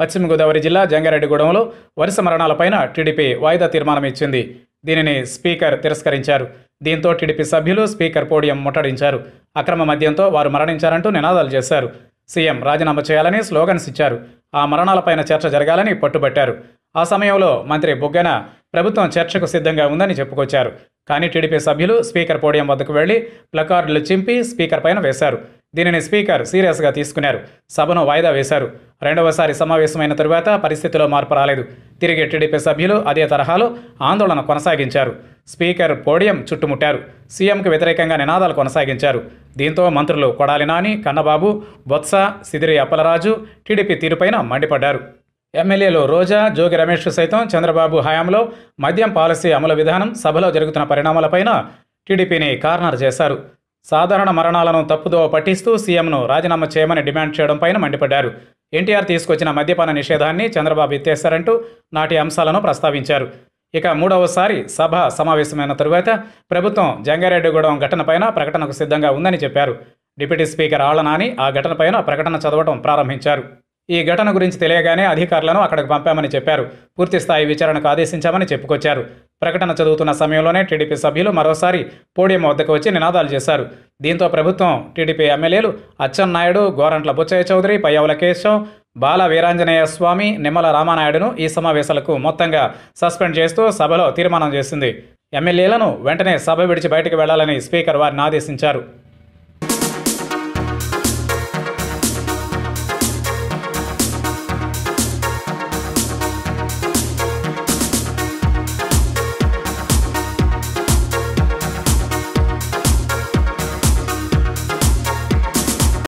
పశ్చిమ గోదావరి జిల్లా జంగారెడ్డిగూడెంలో వరుస మరణాలపైన టీడీపీ వాయిదా తీర్మానం ఇచ్చింది. దీనిని స్పీకర్ తిరస్కరించారు. దీంతో టీడీపీ సభ్యులు స్పీకర్ పోడియం ముట్టడించారు. అక్రమ మద్యంతో వారు మరణించారంటూ నినాదాలు చేశారు. సీఎం రాజీనామా చేయాలని స్లోగన్స్ ఇచ్చారు. ఆ మరణాలపైన చర్చ జరగాలని పట్టుబట్టారు. ఆ సమయంలో మంత్రి బుగ్గన ప్రభుత్వం చర్చకు సిద్ధంగా ఉందని చెప్పుకొచ్చారు. కానీ టీడీపీ సభ్యులు స్పీకర్ పోడియం వద్దకు వెళ్లి ప్లకార్డులు చింపి స్పీకర్ పైన వేశారు. దీనిని స్పీకర్ సీరియస్గా తీసుకున్నారు. సభను వాయిదా వేశారు. రెండవసారి సమావేశమైన తరువాత పరిస్థితిలో మార్పు రాలేదు. తిరిగి టీడీపీ సభ్యులు అదే తరహాలో ఆందోళన కొనసాగించారు. స్పీకర్ పోడియం చుట్టుముట్టారు. సీఎంకు వ్యతిరేకంగా నినాదాలు కొనసాగించారు. దీంతో మంత్రులు కొడాలి నాని, కన్నబాబు, బొత్స, సిదిరి అప్పలరాజు టీడీపీ తీరుపైన మండిపడ్డారు. ఎమ్మెల్యేలు రోజా, జోగి రమేష్ సైతం చంద్రబాబు హయాంలో మద్యం పాలసీ అమలు విధానం, సభలో జరుగుతున్న పరిణామాలపైన టీడీపీని కార్నర్ చేశారు. సాధారణ మరణాలను తప్పుదోవ పట్టిస్తూ సీఎంను రాజీనామా చేయమని డిమాండ్ చేయడం పైన మండిపడ్డారు. ఎన్టీఆర్ తీసుకొచ్చిన మద్యపాన నిషేధాన్ని చంద్రబాబు ఎత్తేశారంటూ నాటి అంశాలను ప్రస్తావించారు. ఇక మూడవసారి సభ సమావేశమైన తరువాత ప్రభుత్వం జంగారెడ్డిగూడెం ఘటనపైన ప్రకటనకు సిద్ధంగా ఉందని చెప్పారు. డిప్యూటీ స్పీకర్ ఆళ్ల నాని ఆ ఘటనపైన ప్రకటన చదవడం ప్రారంభించారు. ఈ ఘటన గురించి తెలియగానే అధికారులను అక్కడికి పంపామని చెప్పారు. పూర్తిస్థాయి విచారణకు ఆదేశించామని చెప్పుకొచ్చారు. ప్రకటన చదువుతున్న సమయంలోనే టీడీపీ సభ్యులు మరోసారి పోడియం వద్దకు వచ్చి నినాదాలు చేశారు. దీంతో ప్రభుత్వం టీడీపీ ఎమ్మెల్యేలు అచ్చెన్నాయుడు, గోరంట్ల బుచ్చయ్య చౌదరి, పయ్యావుల కేశవ్, బాల వీరాంజనేయ స్వామి, నిమ్మల రామానాయుడును ఈ సమావేశాలకు మొత్తంగా సస్పెండ్ చేస్తూ సభలో తీర్మానం చేసింది. ఎమ్మెల్యేలను వెంటనే సభ విడిచి బయటకు వెళ్లాలని స్పీకర్ వారిని ఆదేశించారు.